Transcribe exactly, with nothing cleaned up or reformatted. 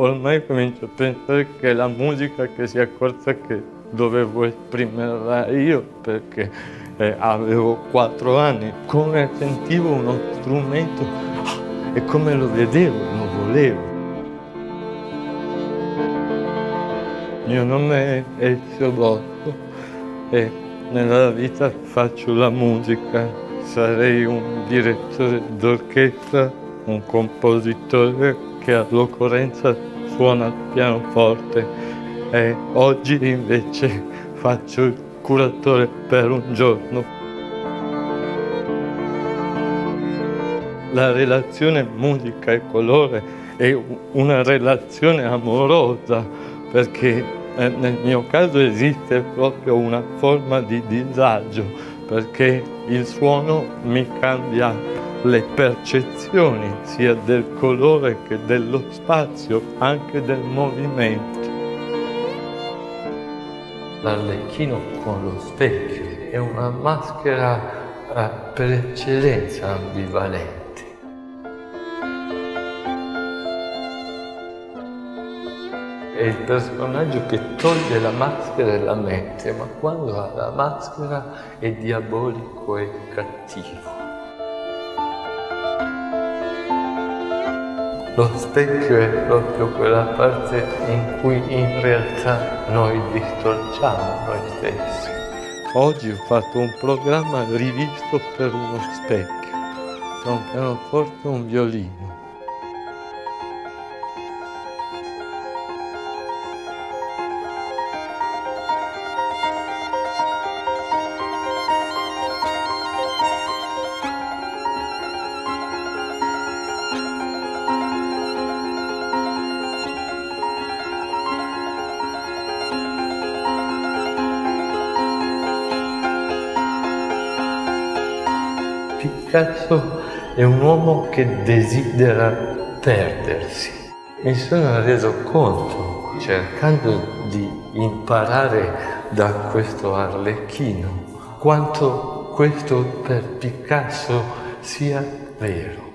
ormai comincio a pensare che è la musica che si è accorta che dovevo esprimerla io, perché eh, avevo quattro anni. Come sentivo uno strumento ah, e come lo vedevo, lo volevo. Il mio nome è Ezio Bosso e nella vita faccio la musica. Sarei un direttore d'orchestra, un compositore che all'occorrenza suona il pianoforte. E oggi invece faccio il curatore per un giorno. La relazione musica e colore è una relazione amorosa, perché nel mio caso esiste proprio una forma di disagio, perché il suono mi cambia le percezioni sia del colore che dello spazio, anche del movimento. L'Arlecchino con lo specchio è una maschera eh, per eccellenza ambivalente. È il personaggio che toglie la maschera e la mette, ma quando ha la maschera è diabolico e cattivo. Lo specchio è proprio quella parte in cui in realtà noi distorciamo noi stessi. Oggi ho fatto un programma rivisto per uno specchio, tra un pianoforte e un violino. Picasso è un uomo che desidera perdersi. Mi sono reso conto, cercando di imparare da questo Arlecchino, quanto questo per Picasso sia vero.